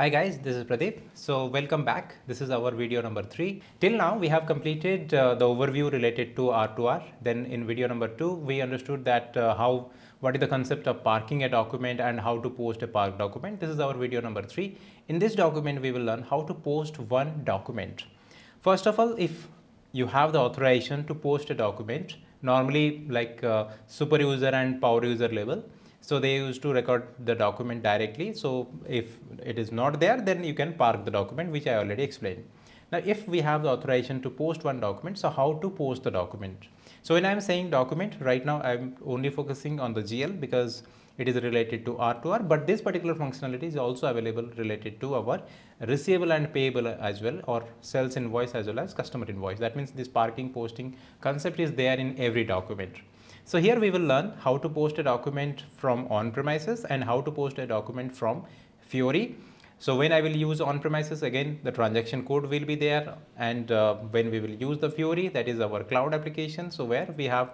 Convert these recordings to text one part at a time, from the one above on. Hi guys, this is Pradeep. So welcome back. This is our video number 3. Till now we have completed the overview related to R2R. Then in video number 2 we understood that what is the concept of parking a document and how to post a parked document. This is our video number 3. In this document we will learn how to post one document. First of all, if you have the authorization to post a document, normally like super user and power user level, so they used to record the document directly. So if it is not there, then you can park the document, which I already explained. Now, if we have the authorization to post one document, so how to post the document? So when I'm saying document, right now I'm only focusing on the GL because it is related to R2R, but this particular functionality is also available related to our receivable and payable as well, or sales invoice as well as customer invoice. That means this parking posting concept is there in every document. So here we will learn how to post a document from on-premises and how to post a document from Fiori. So when I will use on-premises, again the transaction code will be there, and when we will use the Fiori, that is our cloud application, so where we have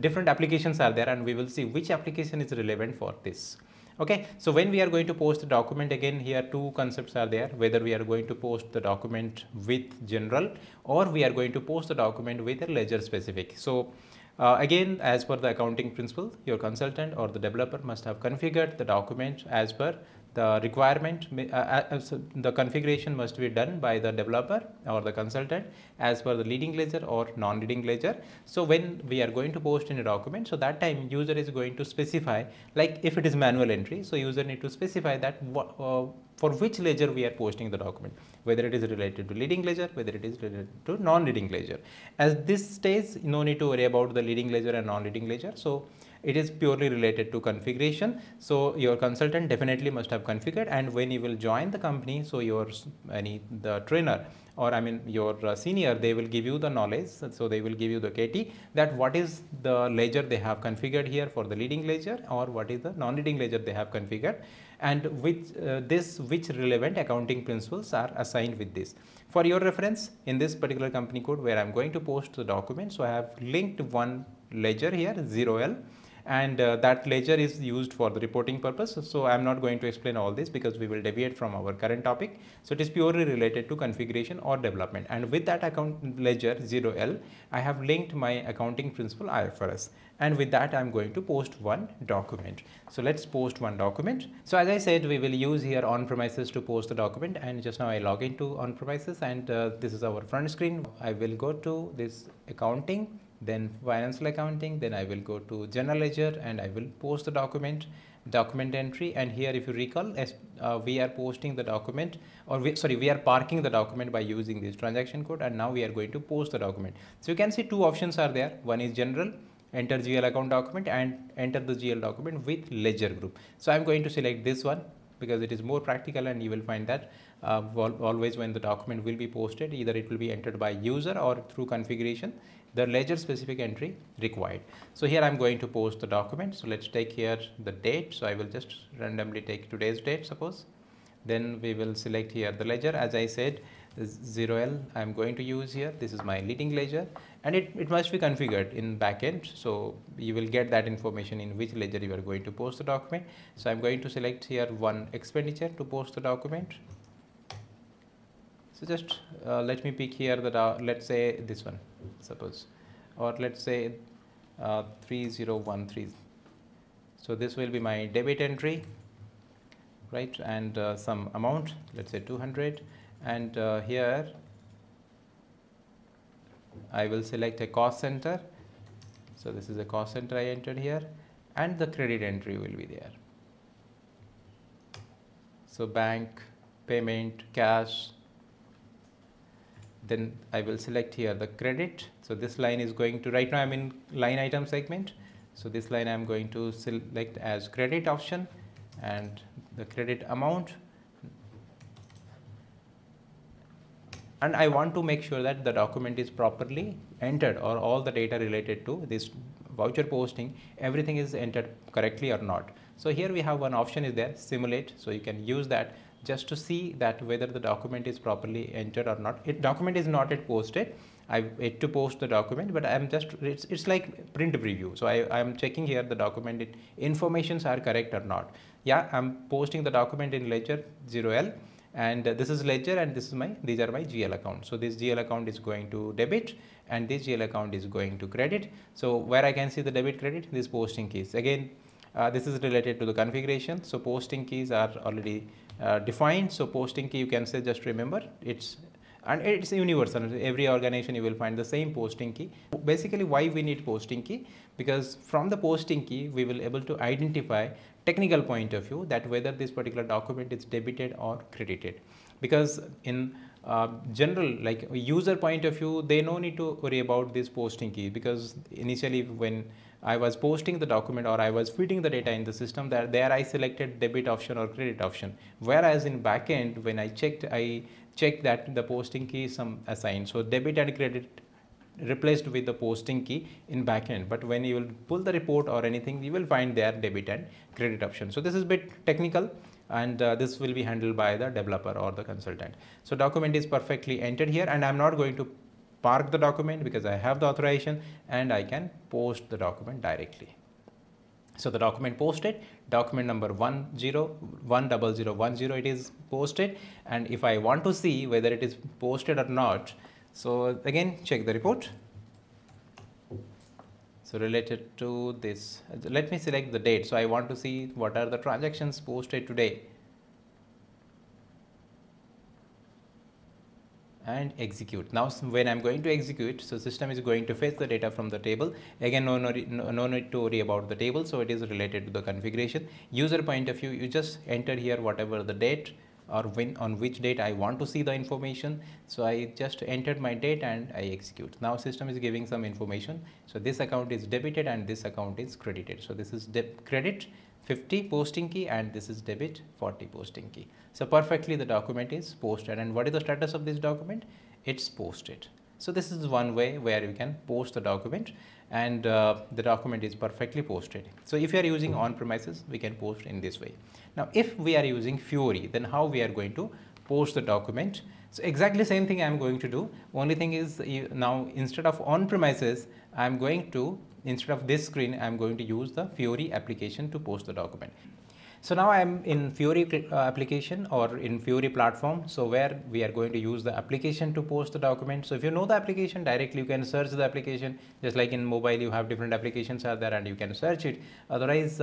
different applications are there, and we will see which application is relevant for this. Okay, so when we are going to post the document, again here two concepts are there, whether we are going to post the document with general or we are going to post the document with a ledger specific. So again, as per the accounting principle, your consultant or the developer must have configured the document as per the requirement. The configuration must be done by the developer or the consultant as per the leading ledger or non-leading ledger. So when we are going to post in a document, so that time user is going to specify, like if it is manual entry, so user need to specify that for which ledger we are posting the document, whether it is related to leading ledger, whether it is related to non-leading ledger. At this stage, no need to worry about the leading ledger and non-leading ledger. So it is purely related to configuration. So your consultant definitely must have configured, and when you will join the company, so your the trainer, or I mean your senior, they will give you the knowledge. So they will give you the KT that what is the ledger they have configured here for the leading ledger, or what is the non-leading ledger they have configured, and with this which relevant accounting principles are assigned with this. For your reference, in this particular company code where I'm going to post the document, so I have linked one ledger here, 0L, and that ledger is used for the reporting purpose. So I'm not going to explain all this because we will deviate from our current topic. So it is purely related to configuration or development, and with that account ledger 0L, I have linked my accounting principle IFRS, and with that I'm going to post one document. So let's post one document. So as I said, we will use here on-premises to post the document, and just now I log into on-premises, and this is our front screen. I will go to this accounting, then financial accounting, then I will go to general ledger, and I will post the document entry. And here, if you recall, as we are posting the document, or we are parking the document by using this transaction code, and now we are going to post the document. So you can see two options are there. One is general, enter GL account document, and enter the GL document with ledger group. So I'm going to select this one because it is more practical, and you will find that always when the document will be posted, either it will be entered by user or through configuration, the ledger specific entry required. So here I'm going to post the document. So let's take here the date. So I will just randomly take today's date, suppose. Then we will select here the ledger. As I said, 0L I'm going to use here. This is my leading ledger, and it must be configured in backend. So you will get that information in which ledger you are going to post the document. So I'm going to select here one expenditure to post the document. So just let me pick here the, let's say this one, suppose, or let's say 3013. So this will be my debit entry, right? And some amount, let's say 200. And here I will select a cost center. So this is a cost center I entered here, and the credit entry will be there. So bank, payment, cash. Then I will select here the credit. So this line is going to, right now I'm in line item segment. So this line I'm going to select as credit option, and the credit amount. And I want to make sure that the document is properly entered, or all the data related to this voucher posting, everything is entered correctly or not. So here we have one option is there, simulate. So you can use that just to see that whether the document is properly entered or not. It document is not yet posted. I wait to post the document, but I'm just, it's like print preview. So I'm checking here the document, informations are correct or not. Yeah, I'm posting the document in ledger 0L, and this is ledger, and this is these are my GL account. So this GL account is going to debit, and this GL account is going to credit. So where I can see the debit credit, this posting keys. Again, this is related to the configuration. So posting keys are already defined. So posting key, you can say, just remember, it's universal. Every organization you will find the same posting key. Basically, why we need posting key? Because from the posting key, we will able to identify technical point of view that whether this particular document is debited or credited. Because in general, like user point of view, they no need to worry about this posting key, because initially when I was posting the document or I was feeding the data in the system, that there I selected debit option or credit option. Whereas in backend, when I checked that the posting key is some assigned. So debit and credit replaced with the posting key in backend. But when you will pull the report or anything, you will find their debit and credit option. So this is a bit technical, and this will be handled by the developer or the consultant. So document is perfectly entered here, and I'm not going to park the document because I have the authorization and I can post the document directly. So the document posted, document number 1010010, it is posted. And if I want to see whether it is posted or not, so again, check the report. So related to this, let me select the date. So I want to see what are the transactions posted today. And execute. Now when I'm going to execute, so system is going to fetch the data from the table. Again, no need to worry about the table. So it is related to the configuration. User point of view, you just enter here whatever the date or when, on which date I want to see the information. So I just entered my date and I execute. Now system is giving some information. So this account is debited and this account is credited. So this is credit 50 posting key, and this is debit 40 posting key. So perfectly the document is posted. And what is the status of this document? It's posted. So this is one way where you can post the document, and the document is perfectly posted. So if you are using on-premises, we can post in this way. Now, if we are using Fiori, then how we are going to post the document? So exactly same thing I'm going to do. Only thing is, now instead of on-premises, I'm going to, instead of this screen, I'm going to use the Fiori application to post the document. So now I'm in Fiori application or in Fiori platform. So where we are going to use the application to post the document. So if you know the application directly, you can search the application. Just like in mobile, you have different applications out there and you can search it. Otherwise,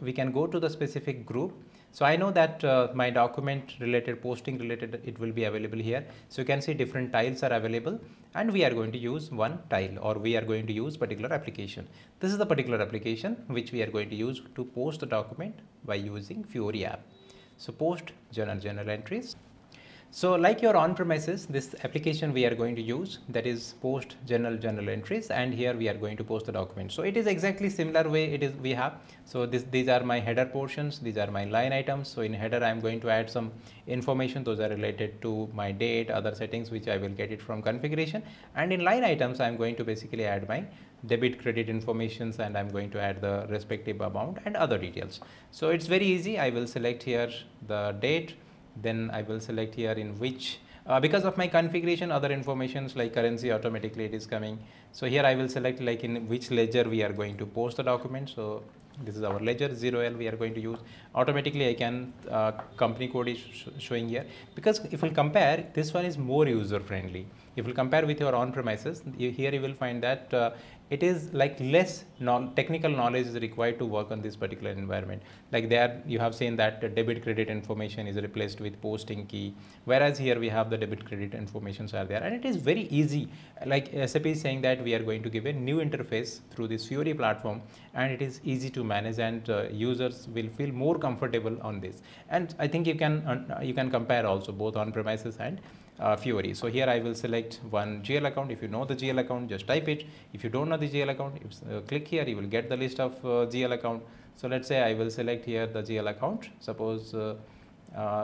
we can go to the specific group. So I know that my document related, posting related, it will be available here. So you can see different tiles are available, and we are going to use one tile, or we are going to use particular application. This is the particular application which we are going to use to post the document by using Fiori app. So post journal entries. So like your on-premises, this application we are going to use, that is post journal entries, and here we are going to post the document. So it is exactly similar way it is we have. So these are my header portions, these are my line items. So in header, I'm going to add some information. Those are related to my date, other settings, which I will get it from configuration. And in line items, I'm going to basically add my debit credit informations, and I'm going to add the respective amount and other details. So it's very easy. I will select here the date. Then I will select here in which, because of my configuration, other informations like currency automatically it is coming. So here I will select like in which ledger we are going to post the document. So this is our ledger 0L we are going to use. Automatically I can, company code is showing here. Because if we compare, this one is more user friendly. If we compare with your on-premises, here you will find that it is like less technical knowledge is required to work on this particular environment. Like there you have seen that debit credit information is replaced with posting key, whereas here we have the debit credit informations are there, and it is very easy. Like SAP is saying that we are going to give a new interface through this Fiori platform, and it is easy to manage, and users will feel more comfortable on this. And I think you can compare also both on-premises and Fiori. So here I will select one GL account. If you know the GL account, just type it. If you don't know the GL account, click here, you will get the list of GL account. So let's say I will select here the GL account. Suppose,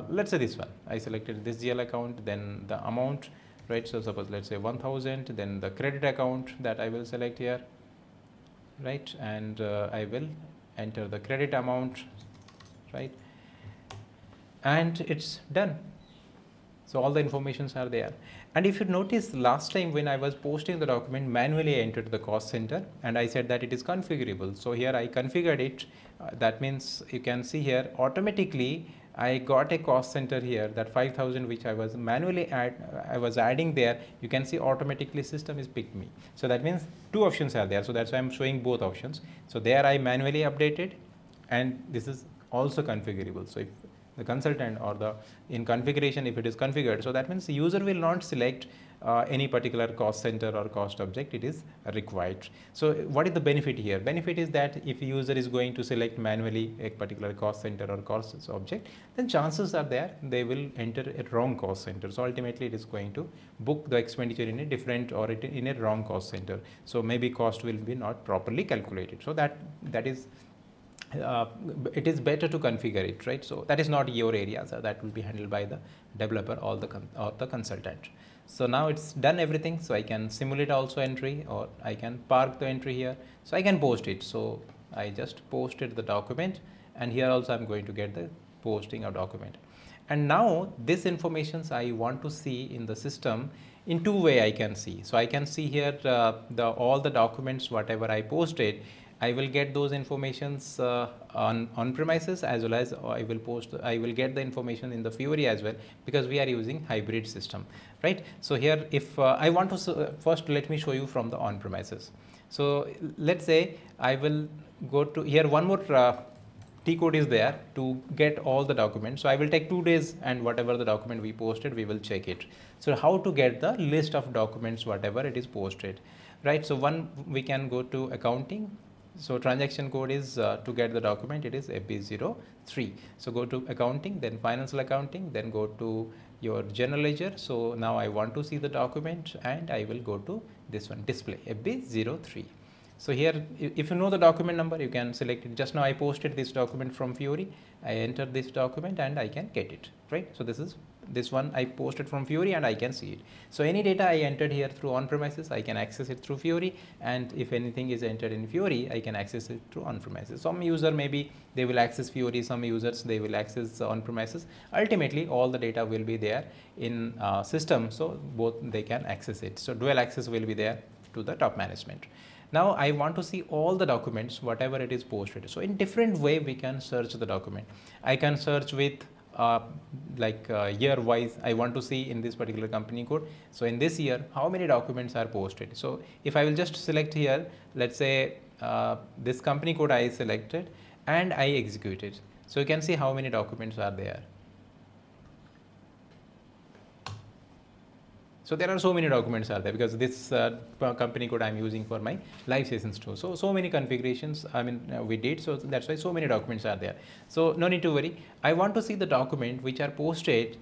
let's say this one, I selected this GL account, then the amount, right? So suppose let's say 1000, then the credit account that I will select here, right? And I will enter the credit amount, right? And it's done. So all the informations are there. And if you notice, last time when I was posting the document, manually I entered the cost center and I said that it is configurable. So here I configured it. That means you can see here automatically I got a cost center here, that 5,000 which I was manually I was adding there. You can see automatically system is picked me. So that means two options are there. So that's why I'm showing both options. So there I manually updated, and this is also configurable. So if the consultant or the in configuration, if it is configured, so that means the user will not select any particular cost center or cost object, it is required. So what is the benefit here? Benefit is that if the user is going to select manually a particular cost center or cost object, then chances are there they will enter a wrong cost center. So ultimately it is going to book the expenditure in a different or in a wrong cost center. So maybe cost will be not properly calculated. So that is it is better to configure it, right? So that is not your area, so that will be handled by the developer or the consultant. So now it's done everything. So I can simulate also entry, or I can park the entry here. So I can post it. So I just posted the document, and here also I'm going to get the posting of document. And now this informations I want to see in the system in two way I can see. So I can see here all the documents, whatever I posted, I will get those informations on premises as well as I will get the information in the Fiori as well, because we are using hybrid system, right? So here if I want to, first let me show you from the on premises. So let's say I will go to here, one more T code is there to get all the documents. So I will take 2 days, and whatever the document we posted, we will check it. So how to get the list of documents, whatever it is posted, right? So one, we can go to accounting. So transaction code is to get the document, it is FB03. So go to accounting, then financial accounting, then go to your general ledger. So now I want to see the document, and I will go to this one, display FB03. So here, if you know the document number, you can select it. Just now I posted this document from Fiori. I entered this document and I can get it, right? So this is this one I posted from Fiori, and I can see it. So any data I entered here through on-premises, I can access it through Fiori, and if anything is entered in Fiori, I can access it through on-premises. Some user maybe they will access Fiori, some users they will access on-premises. Ultimately, all the data will be there in system, so both they can access it. So dual access will be there to the top management. Now I want to see all the documents, whatever it is posted. So in different way, we can search the document. I can search with year wise. I want to see in this particular company code, so in this year how many documents are posted. So if I will just select here, let's say this company code I selected and I execute it. So you can see how many documents are there. So there are so many documents are there, because this company code I'm using for my live session store. So, so many configurations, we did, so that's why so many documents are there. So no need to worry. I want to see the document which are posted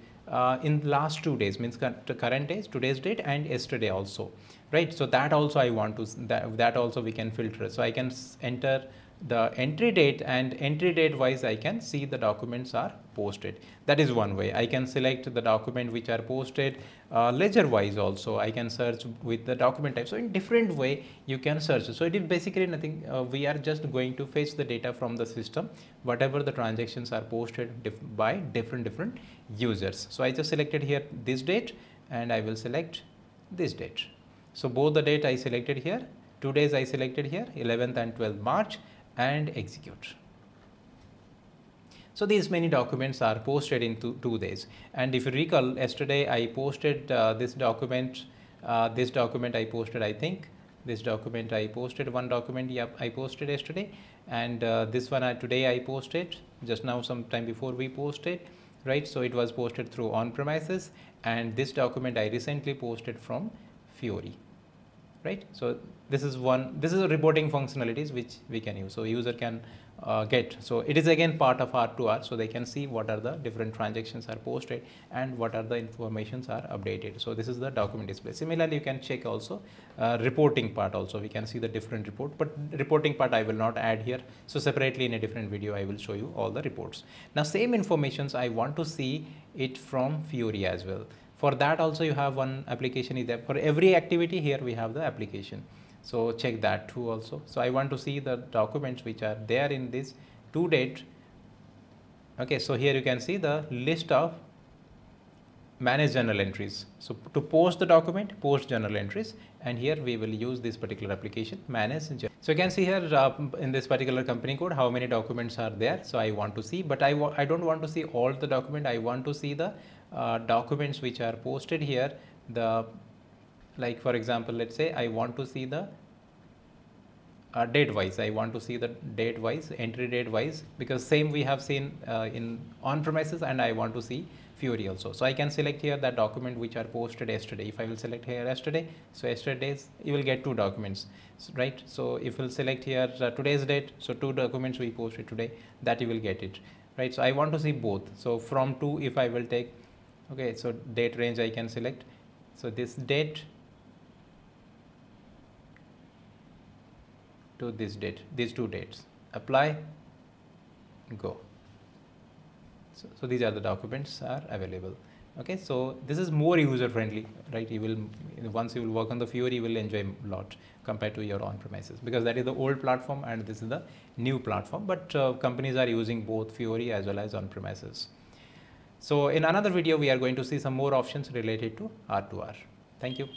in last 2 days, means current days, today's date, and yesterday also, right? So that also I want to, that also we can filter. So I can enter the entry date, and entry date wise I can see the documents are posted. That is one way. I can select the document which are posted ledger wise also. I can search with the document type. So in different way you can search. So it is basically nothing. We are just going to fetch the data from the system, whatever the transactions are posted by different users. So I just selected here this date, and I will select this date. So both the date I selected here, 2 days I selected here, 11th and 12th March. And execute. So these many documents are posted in two days. And if you recall, yesterday I posted one document I posted yesterday, and this one today I posted just now, sometime before we posted, right? So it was posted through on premises, and this document I recently posted from Fiori, right? So this is one, this is a reporting functionalities which we can use. So user can get, so it is again part of R2R, so they can see what are the different transactions are posted and what are the informations are updated. So this is the document display. Similarly, you can check also reporting part also. We can see the different report, but reporting part I will not add here. So separately in a different video, I will show you all the reports. Now same informations, I want to see it from Fiori as well. For that also you have one application is there. For every activity here we have the application. So check that too also. So I want to see the documents which are there in this to date. Okay, so here you can see the list of manage journal entries. So to post the document, post journal entries, and here we will use this particular application, manage journal. So you can see here in this particular company code how many documents are there. So I want to see, but I don't want to see all the document. I want to see the documents which are posted here. The, like for example, let's say I want to see the date wise. I want to see the date wise, entry date wise, because same we have seen in on premises, and I want to see Fiori also. So I can select here that document which are posted yesterday. If I will select here yesterday, so yesterday's, you will get two documents, right? So if we'll select here today's date, so two documents we posted today, that you will get it, right? So I want to see both. So from two, if I will take, okay, so date range I can select. So this date to this date, these two dates, apply, go. So these are the documents are available. Okay, so this is more user friendly, right? You will, once you will work on the Fiori, you will enjoy a lot compared to your on premises, because that is the old platform and this is the new platform, but companies are using both Fiori as well as on premises. So in another video, we are going to see some more options related to R2R. Thank you.